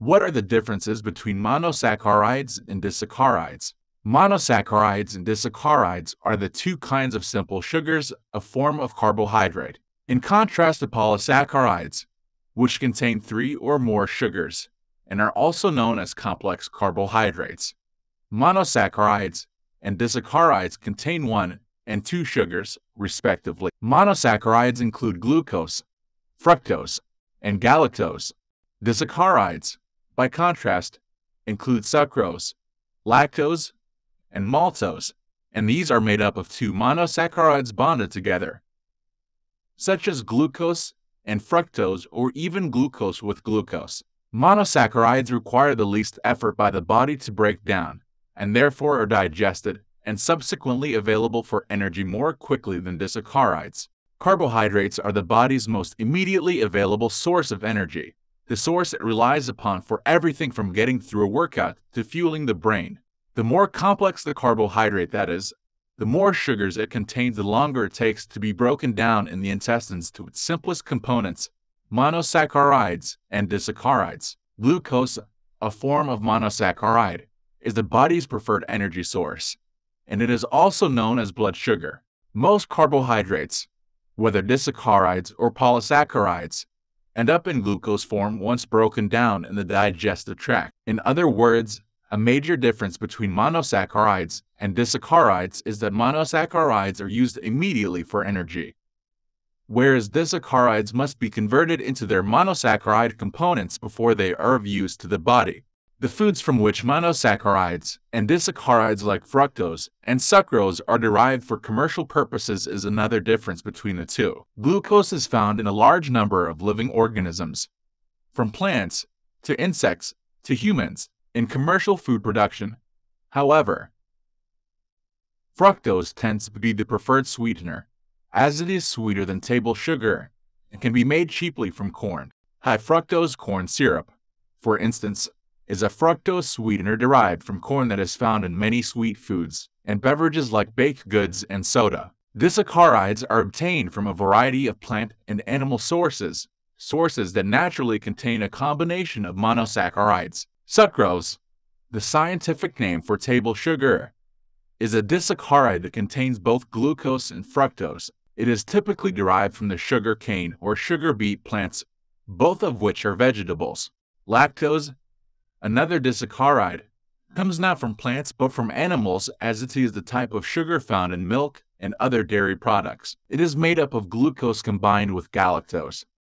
What are the differences between monosaccharides and disaccharides? Monosaccharides and disaccharides are the two kinds of simple sugars, a form of carbohydrate, in contrast to polysaccharides, which contain three or more sugars, and are also known as complex carbohydrates. Monosaccharides and disaccharides contain one and two sugars, respectively. Monosaccharides include glucose, fructose, and galactose. Disaccharides, by contrast, include sucrose, lactose, and maltose, and these are made up of two monosaccharides bonded together, such as glucose and fructose, or even glucose with glucose. Monosaccharides require the least effort by the body to break down, and therefore are digested and subsequently available for energy more quickly than disaccharides. Carbohydrates are the body's most immediately available source of energy, the source it relies upon for everything from getting through a workout to fueling the brain. The more complex the carbohydrate, that is, the more sugars it contains, the longer it takes to be broken down in the intestines to its simplest components, monosaccharides and disaccharides. Glucose, a form of monosaccharide, is the body's preferred energy source, and it is also known as blood sugar. Most carbohydrates, whether disaccharides or polysaccharides, end up in glucose form once broken down in the digestive tract. In other words, a major difference between monosaccharides and disaccharides is that monosaccharides are used immediately for energy, whereas disaccharides must be converted into their monosaccharide components before they are of use to the body. The foods from which monosaccharides and disaccharides like fructose and sucrose are derived for commercial purposes is another difference between the two. Glucose is found in a large number of living organisms, from plants to insects to humans, in commercial food production. However, fructose tends to be the preferred sweetener, as it is sweeter than table sugar and can be made cheaply from corn. High fructose corn syrup, for instance, is a fructose sweetener derived from corn that is found in many sweet foods and beverages like baked goods and soda. Disaccharides are obtained from a variety of plant and animal sources that naturally contain a combination of monosaccharides. Sucrose, the scientific name for table sugar, is a disaccharide that contains both glucose and fructose. It is typically derived from the sugar cane or sugar beet plants, both of which are vegetables. Lactose, another disaccharide, comes not from plants but from animals, as it is the type of sugar found in milk and other dairy products. It is made up of glucose combined with galactose,